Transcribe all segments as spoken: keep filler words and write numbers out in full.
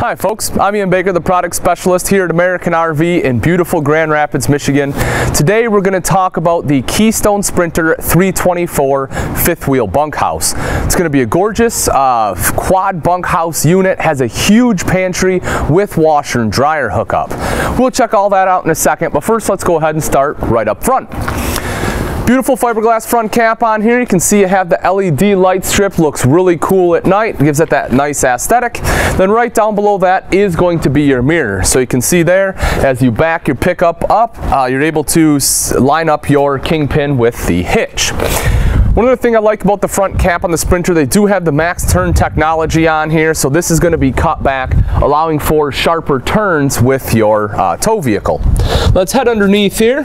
Hi folks, I'm Ian Baker, the product specialist here at American R V in beautiful Grand Rapids, Michigan. Today we're going to talk about the Keystone Sprinter three twenty-four fifth wheel bunkhouse. It's going to be a gorgeous uh, quad bunkhouse unit, has a huge pantry with washer and dryer hookup. We'll check all that out in a second, but first let's go ahead and start right up front. Beautiful fiberglass front cap on here. You can see you have the L E D light strip. Looks really cool at night. Gives it that nice aesthetic. Then right down below that is going to be your mirror. So you can see there, as you back your pickup up, uh, you're able to line up your kingpin with the hitch. One other thing I like about the front cap on the Sprinter, they do have the Max Turn technology on here, so this is going to be cut back, allowing for sharper turns with your uh, tow vehicle. Let's head underneath here.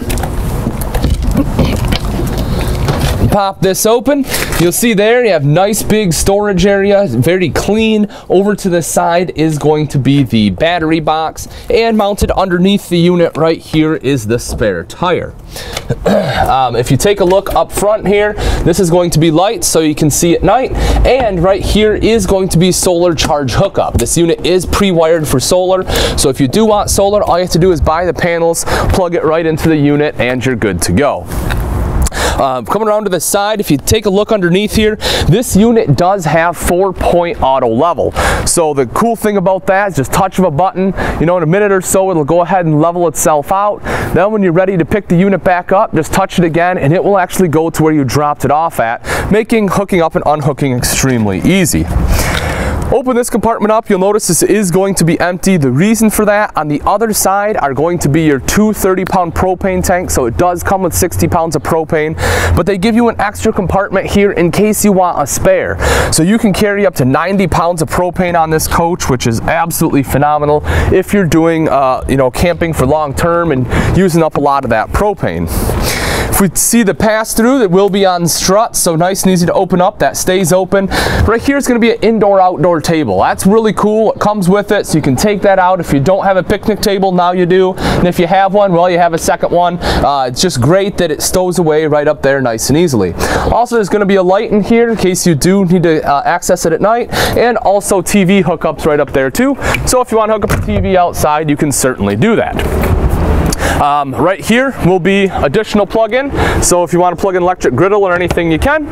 Pop this open. You'll see there you have nice big storage area, very clean. Over to the side is going to be the battery box, and mounted underneath the unit right here is the spare tire. um, if you take a look up front here, this is going to be light so you can see at night, and right here is going to be solar charge hookup. This unit is pre-wired for solar, so if you do want solar, all you have to do is buy the panels, plug it right into the unit, and you're good to go. Uh, coming around to the side, if you take a look underneath here, this unit does have four-point auto level. So the cool thing about that is just touch of a button, you know, in a minute or so it'll go ahead and level itself out. Then when you're ready to pick the unit back up, just touch it again and it will actually go to where you dropped it off at, making hooking up and unhooking extremely easy. Open this compartment up, you'll notice this is going to be empty. The reason for that, on the other side are going to be your two thirty pound propane tanks, so it does come with sixty pounds of propane, but they give you an extra compartment here in case you want a spare. So you can carry up to ninety pounds of propane on this coach, which is absolutely phenomenal if you're doing, uh, you know, camping for long term and using up a lot of that propane. If we see the pass-through, that will be on struts, so nice and easy to open up. That stays open. Right here is going to be an indoor-outdoor table. That's really cool. It comes with it, so you can take that out. If you don't have a picnic table, now you do. And if you have one, well, you have a second one. Uh, it's just great that it stows away right up there nice and easily. Also, there's going to be a light in here in case you do need to uh, access it at night. And also T V hookups right up there, too. So if you want to hook up a T V outside, you can certainly do that. Um, right here will be additional plug-in, so if you want to plug in electric griddle or anything, you can.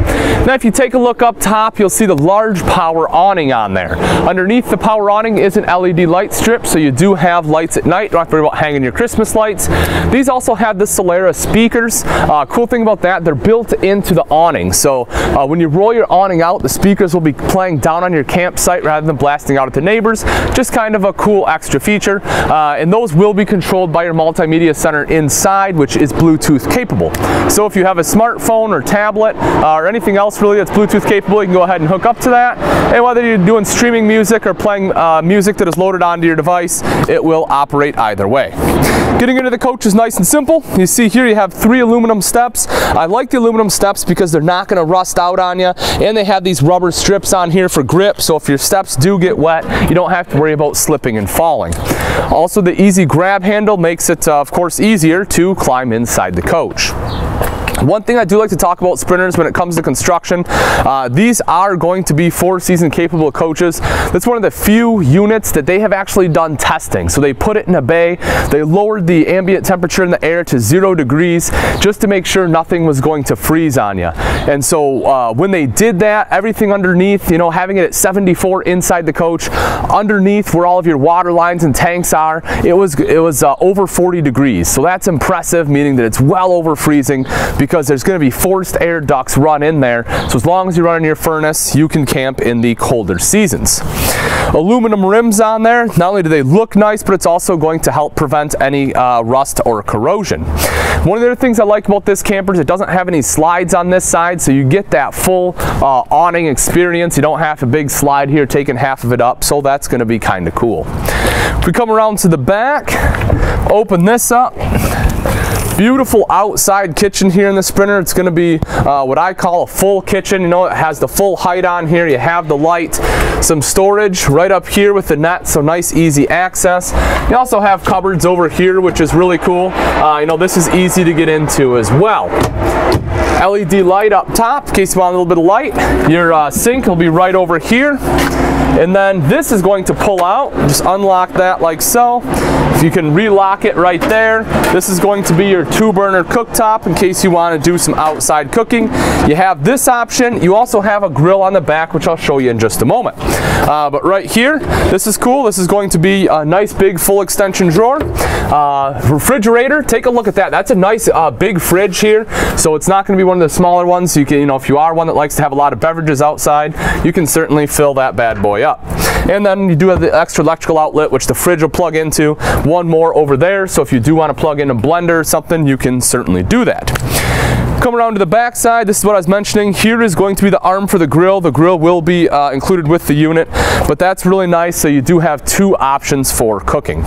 Now if you take a look up top, you'll see the large power awning on there. Underneath the power awning is an L E D light strip, so you do have lights at night. You don't have to worry about hanging your Christmas lights. These also have the Solera speakers. Uh, cool thing about that, they're built into the awning, so uh, when you roll your awning out, the speakers will be playing down on your campsite rather than blasting out at the neighbors. Just kind of a cool extra feature, uh, and those will be controlled by your multimedia center inside, which is Bluetooth capable. So if you have a smartphone or tablet uh, or anything else really that's Bluetooth capable, you can go ahead and hook up to that, and whether you're doing streaming music or playing uh, music that is loaded onto your device, it will operate either way. Getting into the coach is nice and simple. You see here you have three aluminum steps. I like the aluminum steps because they're not going to rust out on you, and they have these rubber strips on here for grip, so if your steps do get wet, you don't have to worry about slipping and falling. Also, the easy grab handle makes it uh, of course easier to climb inside the coach. One thing I do like to talk about Sprinters when it comes to construction, uh, these are going to be four-season capable coaches. That's one of the few units that they have actually done testing. So they put it in a bay, they lowered the ambient temperature in the air to zero degrees just to make sure nothing was going to freeze on you. And so uh, when they did that, everything underneath, you know, having it at seventy-four inside the coach, underneath where all of your water lines and tanks are, it was, it was uh, over forty degrees. So that's impressive, meaning that it's well over freezing, because because there's going to be forced air ducts run in there, so as long as you run in your furnace, you can camp in the colder seasons. Aluminum rims on there, not only do they look nice, but it's also going to help prevent any uh, rust or corrosion. One of the other things I like about this camper is it doesn't have any slides on this side, so you get that full uh, awning experience. You don't have a big slide here taking half of it up, so that's going to be kind of cool. If we come around to the back, open this up. Beautiful outside kitchen here in the Sprinter. It's going to be uh, what I call a full kitchen. You know, it has the full height on here. You have the light, some storage right up here with the net, so nice easy access. You also have cupboards over here, which is really cool. Uh, you know, this is easy to get into as well. L E D light up top in case you want a little bit of light. Your uh, sink will be right over here. And then this is going to pull out. Just unlock that like so. If you can relock it right there. This is going to be your two burner cooktop in case you want to do some outside cooking. You have this option. You also have a grill on the back, which I'll show you in just a moment. Uh, but right here, this is cool. This is going to be a nice big full extension drawer. Uh, refrigerator, take a look at that. That's a nice uh, big fridge here. So it's not going to be one of the smaller ones. So you can, you know, if you are one that likes to have a lot of beverages outside, you can certainly fill that bad boy up. And then you do have the extra electrical outlet, which the fridge will plug into. One more over there, so if you do want to plug in a blender or something, you can certainly do that. Come around to the back side, this is what I was mentioning. Here is going to be the arm for the grill. The grill will be uh, included with the unit, but that's really nice, so you do have two options for cooking.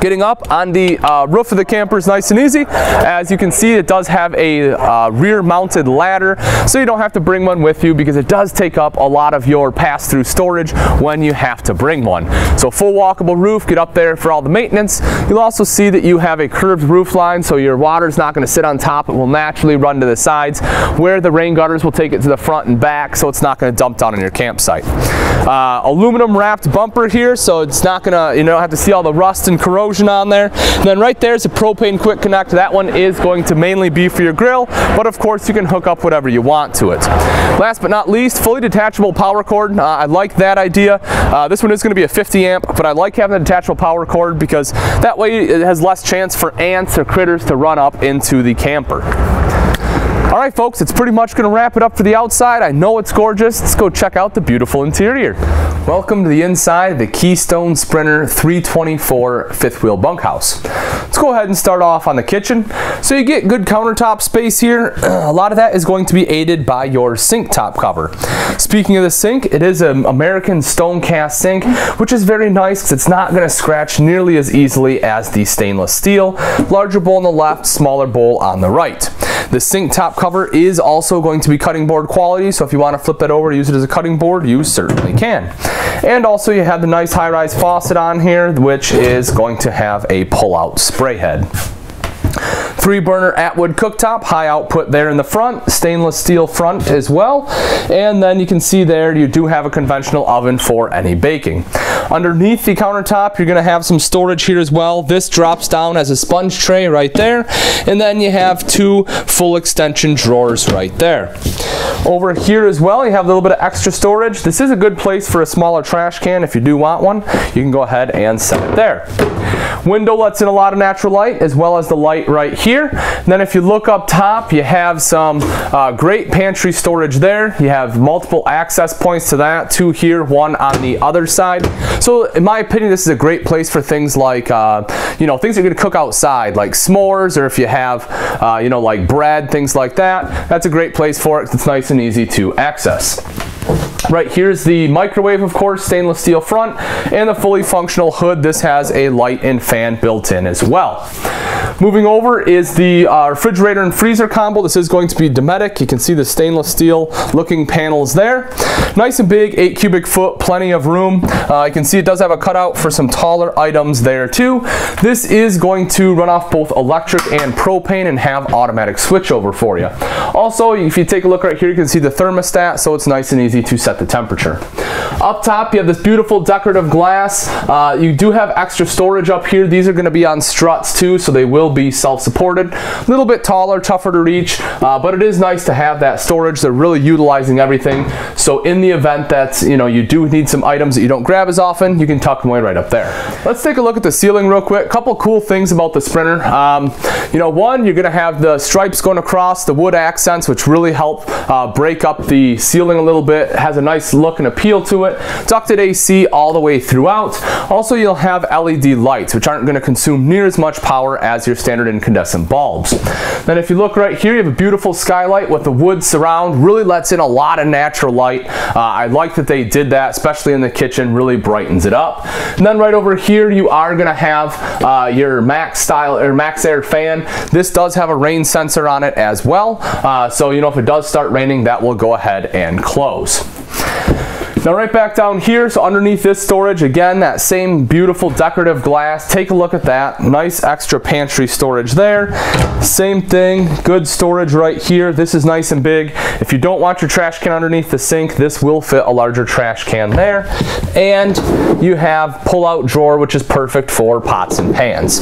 Getting up on the uh, roof of the camper is nice and easy. As you can see, it does have a uh, rear mounted ladder, so you don't have to bring one with you because it does take up a lot of your pass-through storage when you have to bring one. So full walkable roof, get up there for all the maintenance. You'll also see that you have a curved roof line, so your water is not going to sit on top. It will naturally run to the sides where the rain gutters will take it to the front and back, so it's not going to dump down on your campsite. Uh, aluminum wrapped bumper here, so it's not going to, you don't have to see all the rust and corrosion on there. And then right there's a propane quick connect. That one is going to mainly be for your grill, but of course you can hook up whatever you want to it. Last but not least, fully detachable power cord. Uh, I like that idea. Uh, this one is going to be a fifty amp, but I like having a detachable power cord because that way it has less chance for ants or critters to run up into the camper. Alright folks, it's pretty much going to wrap it up for the outside. I know it's gorgeous. Let's go check out the beautiful interior. Welcome to the inside of the Keystone Sprinter three twenty-four fifth wheel bunkhouse. Let's go ahead and start off on the kitchen. So you get good countertop space here. A lot of that is going to be aided by your sink top cover. Speaking of the sink, it is an American stone cast sink, which is very nice because it's not going to scratch nearly as easily as the stainless steel. Larger bowl on the left, smaller bowl on the right. The sink top cover is also going to be cutting board quality, so if you want to flip that over to use it as a cutting board, you certainly can. And also you have the nice high-rise faucet on here, which is going to have a pull-out spray head. Three burner Atwood cooktop, high output there in the front, stainless steel front as well. And then you can see there you do have a conventional oven for any baking. Underneath the countertop, you're going to have some storage here as well. This drops down as a sponge tray right there. And then you have two full extension drawers right there. Over here as well, you have a little bit of extra storage. This is a good place for a smaller trash can. If you do want one, you can go ahead and set it there. Window lets in a lot of natural light as well as the light right here. And then if you look up top, you have some uh, great pantry storage there. You have multiple access points to that, two here, one on the other side. So in my opinion, this is a great place for things like, uh, you know, things you're going to cook outside, like s'mores, or if you have, uh, you know, like bread, things like that. That's a great place for it because it's nice and easy to access. Right here's the microwave, of course, stainless steel front, and the fully functional hood. This has a light and fan built in as well. Moving over is the uh, refrigerator and freezer combo. This is going to be Dometic. You can see the stainless steel looking panels there. Nice and big, eight cubic foot, plenty of room. Uh, you can see it does have a cutout for some taller items there too. This is going to run off both electric and propane and have automatic switchover for you. Also, if you take a look right here, you can see the thermostat, so it's nice and easy to set the temperature. Up top you have this beautiful decorative glass. Uh, you do have extra storage up here. These are going to be on struts too, so they will be self-supported. A little bit taller, tougher to reach, uh, but it is nice to have that storage. They're really utilizing everything, so in the event that, you know, you do need some items that you don't grab as often, you can tuck them away right up there. Let's take a look at the ceiling real quick. A couple cool things about the Sprinter. Um, you know, one, you're going to have the stripes going across, the wood accents, which really help uh, break up the ceiling a little bit. It has a nice look and appeal to it. Ducted A C all the way throughout. Also, you'll have L E D lights, which aren't going to consume near as much power as your standard incandescent bulbs. Then if you look right here, you have a beautiful skylight with the wood surround. Really lets in a lot of natural light. Uh, I like that they did that, especially in the kitchen. Really brightens it up. And then right over here, you are going to have uh, your Max style or Max Air fan. This does have a rain sensor on it as well. Uh, so, you know, if it does start raining, that will go ahead and close. Now right back down here, so underneath this storage, again, that same beautiful decorative glass. Take a look at that. Nice extra pantry storage there. Same thing, good storage right here. This is nice and big. If you don't want your trash can underneath the sink, this will fit a larger trash can there. And you have pull-out drawer, which is perfect for pots and pans.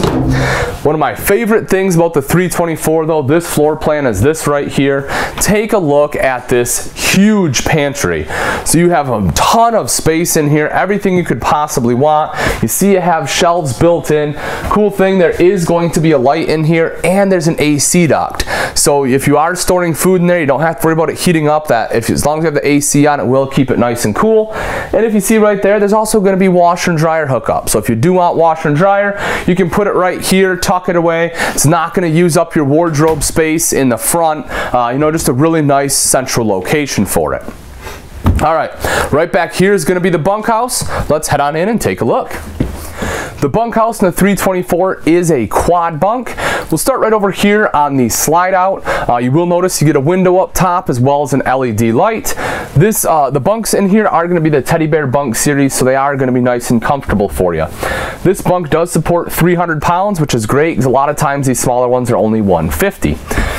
One of my favorite things about the three twenty-four though, this floor plan is this right here. Take a look at this huge pantry. So you have a ton of space in here, everything you could possibly want. You see you have shelves built in. Cool thing, there is going to be a light in here and there's an A C duct. So if you are storing food in there, you don't have to worry about it heating up. That if as long as you have the A C on, it will keep it nice and cool. And if you see right there, there's also going to be washer and dryer hookup. So if you do want washer and dryer, you can put it right here, tuck it away. It's not going to use up your wardrobe space in the front. Uh, you know, just a really nice central location for it. All right, right back here is going to be the bunkhouse. Let's head on in and take a look. The bunkhouse in the three twenty-four is a quad bunk. We'll start right over here on the slide out. Uh, you will notice you get a window up top as well as an L E D light. This, uh, the bunks in here are going to be the Teddy Bear Bunk series, so they are going to be nice and comfortable for you. This bunk does support three hundred pounds, which is great because a lot of times these smaller ones are only one fifty.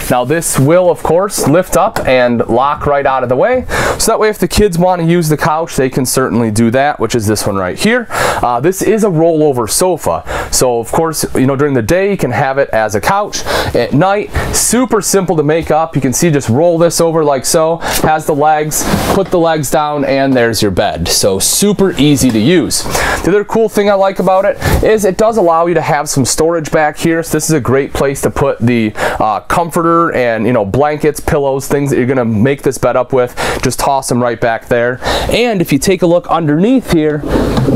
Now this will, of course, lift up and lock right out of the way. So that way if the kids want to use the couch, they can certainly do that, which is this one right here. Uh, this is a rollover sofa, so of course, you know, during the day you can have it as a couch. At night, super simple to make up. You can see, just roll this over like so, has the legs, put the legs down, and there's your bed. So super easy to use. The other cool thing I like about it is it does allow you to have some storage back here, so this is a great place to put the uh, comforter and, you know, blankets, pillows, things that you're gonna make this bed up with. Just toss them right back there. And if you take a look underneath here,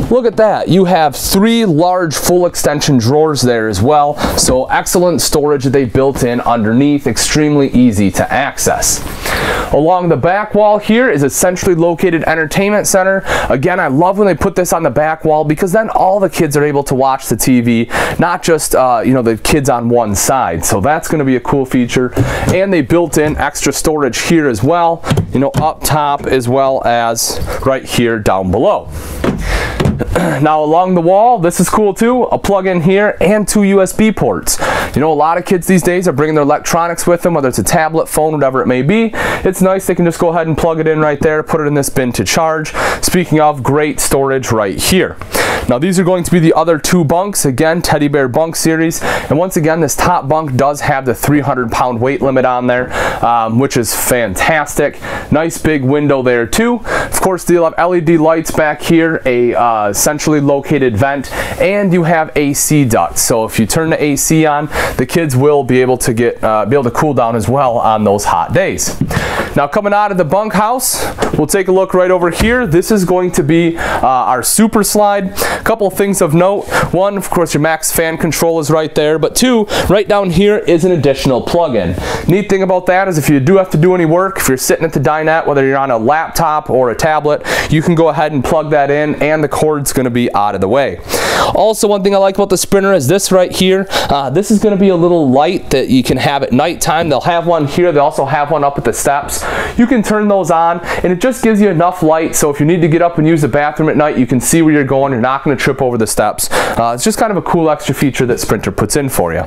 look at that, you have three large full extension drawers there as well. So excellent storage that they built in underneath, extremely easy to access. Along the back wall here is a centrally located entertainment center. Again, I love when they put this on the back wall because then all the kids are able to watch the T V, not just uh, you know, the kids on one side. So that's going to be a cool feature. And they built in extra storage here as well, you know, up top as well as right here down below. Now along the wall, this is cool too, a plug in here and two U S B ports. You know, a lot of kids these days are bringing their electronics with them, whether it's a tablet, phone, whatever it may be. It's nice, they can just go ahead and plug it in right there, put it in this bin to charge. Speaking of, great storage right here. Now these are going to be the other two bunks, again, Teddy Bear Bunk series. And once again, this top bunk does have the three hundred pound weight limit on there, um, which is fantastic. Nice big window there too. Of course, they'll have L E D lights back here, a uh, centrally located vent, and you have A C ducts. So if you turn the A C on, the kids will be able to get uh, be able to cool down as well on those hot days. Now coming out of the bunkhouse, we'll take a look right over here. This is going to be uh, our super slide. A couple things of note. One, of course, your Max fan control is right there, but two, right down here is an additional plug-in. Neat thing about that is if you do have to do any work, if you're sitting at the dinette, whether you're on a laptop or a tablet, you can go ahead and plug that in and the cord's going to be out of the way. Also, one thing I like about the Sprinter is this right here. Uh, this is going to be a little light that you can have at nighttime. They'll have one here. They also have one up at the steps. You can turn those on and it just gives you enough light so if you need to get up and use the bathroom at night, you can see where you're going. You're not going to trip over the steps. Uh, it's just kind of a cool extra feature that Sprinter puts in for you.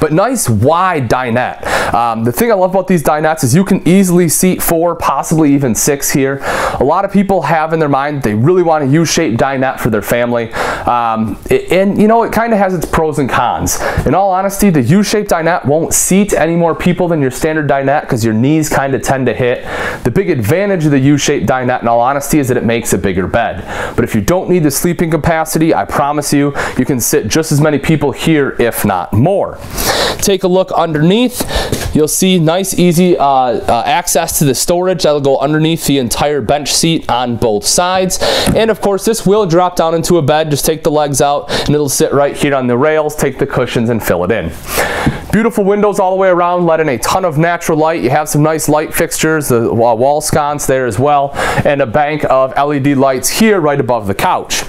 But nice wide dinette. Um, the thing I love about these dinettes is you can easily seat four, possibly even six here. A lot of people have in their mind they really want a U-shaped dinette for their family. Um, it, and you know, it kind of has its pros and cons. In all honesty, the U-shaped dinette won't seat any more people than your standard dinette because your knees kind of tend to hit. The big advantage of the U-shaped dinette, in all honesty, is that it makes a bigger bed. But if you don't need the sleeping capacity, I promise you, you can sit just as many people here, if not more. Take a look underneath. You'll see nice, easy uh, uh, access to the storage. That'll go underneath the entire bench seat on both sides. And of course, this will drop down into a bed. Just take the legs out and it'll sit right here on the rails. Take the cushions and fill it in. Beautiful windows all the way around, let in a ton of natural light. You have some nice light fixtures, the wall sconce there as well, and a bank of L E D lights here right above the couch.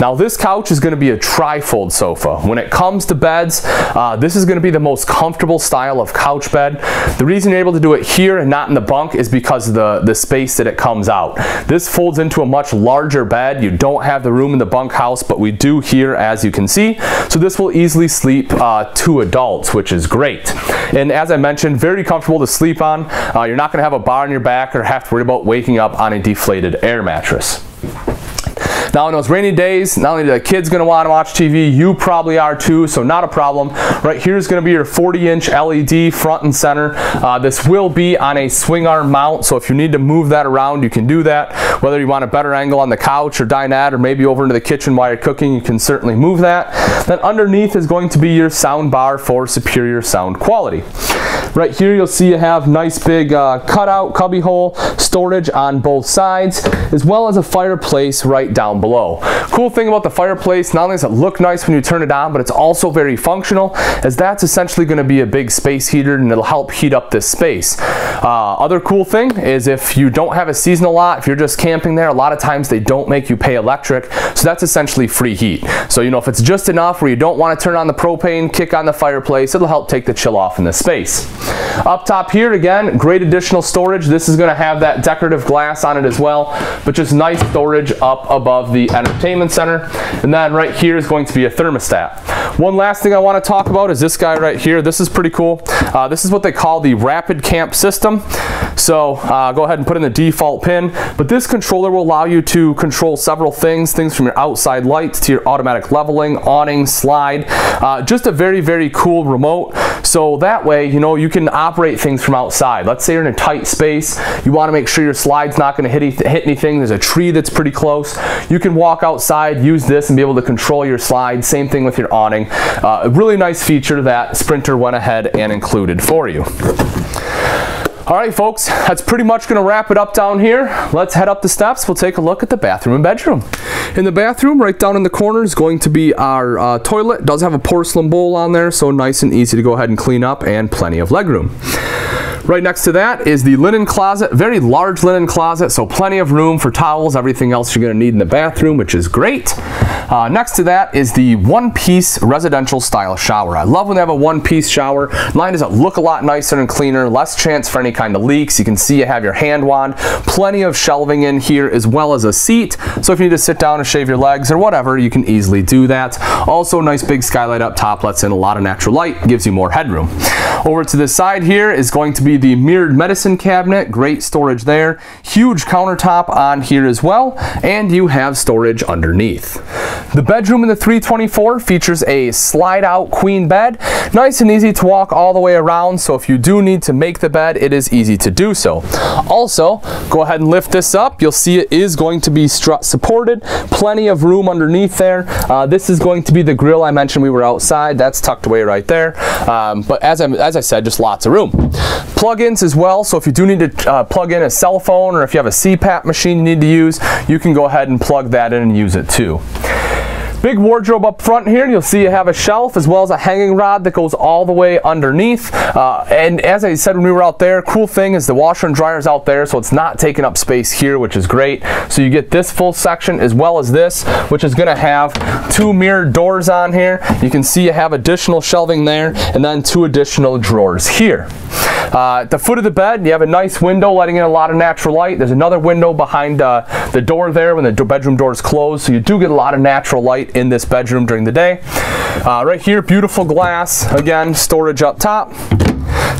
Now this couch is going to be a trifold sofa. When it comes to beds, uh, this is going to be the most comfortable style of couch bed. The reason you're able to do it here and not in the bunk is because of the, the space that it comes out. This folds into a much larger bed. You don't have the room in the bunkhouse, but we do here, as you can see. So this will easily sleep uh, two adults, which is great. And as I mentioned, very comfortable to sleep on. Uh, you're not going to have a bar on your back or have to worry about waking up on a deflated air mattress. Now on those rainy days, not only the kids going to want to watch T V, you probably are too, so not a problem. Right here is going to be your forty inch L E D front and center. Uh, this will be on a swing arm mount, so if you need to move that around, you can do that. Whether you want a better angle on the couch or dinette, or maybe over into the kitchen while you're cooking, you can certainly move that. Then underneath is going to be your sound bar for superior sound quality. Right here you'll see you have nice big uh, cutout cubby hole, storage on both sides, as well as a fireplace right down below. Cool thing about the fireplace, not only does it look nice when you turn it on, but it's also very functional, as that's essentially going to be a big space heater and it'll help heat up this space. Uh, other cool thing is if you don't have a seasonal lot, if you're just camping there, a lot of times they don't make you pay electric, so that's essentially free heat. So you know, if it's just enough where you don't want to turn on the propane, kick on the fireplace, it'll help take the chill off in the space. Up top here, again, great additional storage. This is going to have that decorative glass on it as well, but just nice storage up above the entertainment center. And then right here is going to be a thermostat. One last thing I want to talk about is this guy right here. This is pretty cool. Uh, this is what they call the Rapid Camp system. So uh, go ahead and put in the default pin, but this controller will allow you to control several things, things from your outside lights to your automatic leveling, awning, slide, uh, just a very, very cool remote. So that way, you know, you can operate things from outside. Let's say you're in a tight space, you want to make sure your slide's not going to hit, hit anything. There's a tree that's pretty close. You can walk outside, use this, and be able to control your slide. Same thing with your awning. Uh, a really nice feature that Sprinter went ahead and included for you. All right, folks, that's pretty much going to wrap it up down here. Let's head up the steps. We'll take a look at the bathroom and bedroom. In the bathroom, right down in the corner, is going to be our uh, toilet. It does have a porcelain bowl on there, so nice and easy to go ahead and clean up, and plenty of legroom. Right next to that is the linen closet, very large linen closet, so plenty of room for towels, everything else you're going to need in the bathroom, which is great. Uh, next to that is the one-piece residential style shower. I love when they have a one-piece shower. Mine doesn't look a lot nicer and cleaner, less chance for any kind of leaks. You can see you have your hand wand, plenty of shelving in here, as well as a seat. So if you need to sit down and shave your legs or whatever, you can easily do that. Also, nice big skylight up top, lets in a lot of natural light, gives you more headroom. Over to this side here is going to be the mirrored medicine cabinet, great storage there, huge countertop on here as well, and you have storage underneath. The bedroom in the three twenty-four features a slide out queen bed, nice and easy to walk all the way around, so if you do need to make the bed, it is easy to do so. Also, go ahead and lift this up, you'll see it is going to be strut supported, plenty of room underneath there. Uh, this is going to be the grill I mentioned we were outside, that's tucked away right there, um, but as I, as I said, just lots of room. Plugins as well, so if you do need to uh, plug in a cell phone, or if you have a C PAP machine you need to use, you can go ahead and plug that in and use it too. Big wardrobe up front here, you'll see you have a shelf as well as a hanging rod that goes all the way underneath. Uh, and as I said when we were out there, cool thing is the washer and dryer is out there, so it's not taking up space here, which is great. So you get this full section as well as this, which is going to have two mirrored doors on here. You can see you have additional shelving there, and then two additional drawers here. Uh, at the foot of the bed, you have a nice window letting in a lot of natural light. There's another window behind uh, the door there when the do bedroom door is closed, so you do get a lot of natural light in this bedroom during the day. Uh, right here, beautiful glass. Again, storage up top.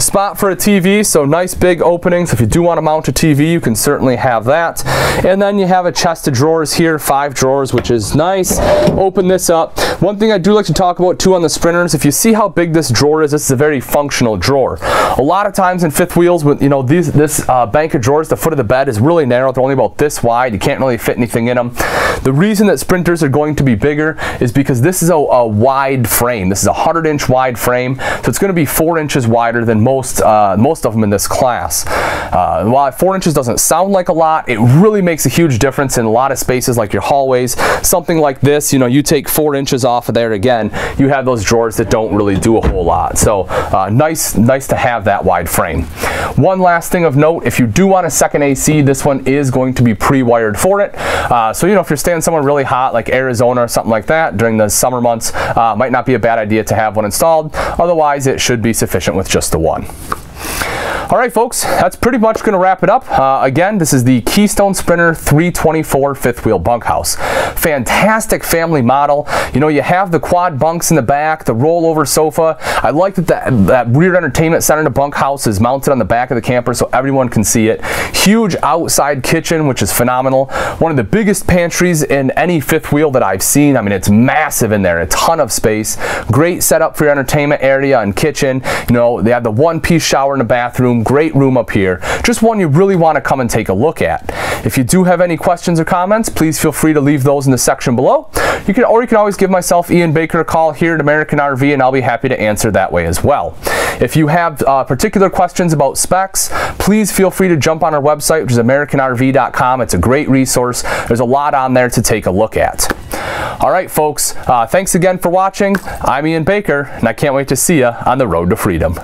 Spot for a T V, so nice big openings. If you do want to mount a T V, you can certainly have that. And then you have a chest of drawers here, five drawers, which is nice. Open this up. One thing I do like to talk about too on the Sprinters, if you see how big this drawer is, this is a very functional drawer. A lot of times in fifth wheels, with you know these, this uh, bank of drawers, the foot of the bed is really narrow. They're only about this wide. You can't really fit anything in them. The reason that Sprinters are going to be bigger is because this is a, a wide frame. This is a one hundred inch wide frame, so it's going to be four inches wider than most most uh, most of them in this class. Uh, while four inches doesn't sound like a lot, it really makes a huge difference in a lot of spaces like your hallways. Something like this, you know, you take four inches off of there, again, you have those drawers that don't really do a whole lot. So uh, nice, nice to have that wide frame. One last thing of note, if you do want a second A C, this one is going to be pre-wired for it. Uh, so, you know, if you're staying somewhere really hot like Arizona or something like that during the summer months, uh, might not be a bad idea to have one installed. Otherwise, it should be sufficient with just the one. All right, folks, that's pretty much going to wrap it up. Uh, again, this is the Keystone Sprinter three twenty-four fifth wheel bunkhouse. Fantastic family model. You know, you have the quad bunks in the back, the rollover sofa. I like that the, that rear entertainment center in the bunkhouse is mounted on the back of the camper so everyone can see it. Huge outside kitchen, which is phenomenal. One of the biggest pantries in any fifth wheel that I've seen. I mean, it's massive in there, a ton of space. Great setup for your entertainment area and kitchen. You know, they have the one-piece shower in the bathroom. Great room up here. Just one you really want to come and take a look at. If you do have any questions or comments, please feel free to leave those in the section below. You can, or you can always give myself, Ian Baker, a call here at American R V, and I'll be happy to answer that way as well. If you have uh, particular questions about specs, please feel free to jump on our website, which is American R V dot com. It's a great resource. There's a lot on there to take a look at. All right, folks, uh, thanks again for watching. I'm Ian Baker, and I can't wait to see you on the road to freedom.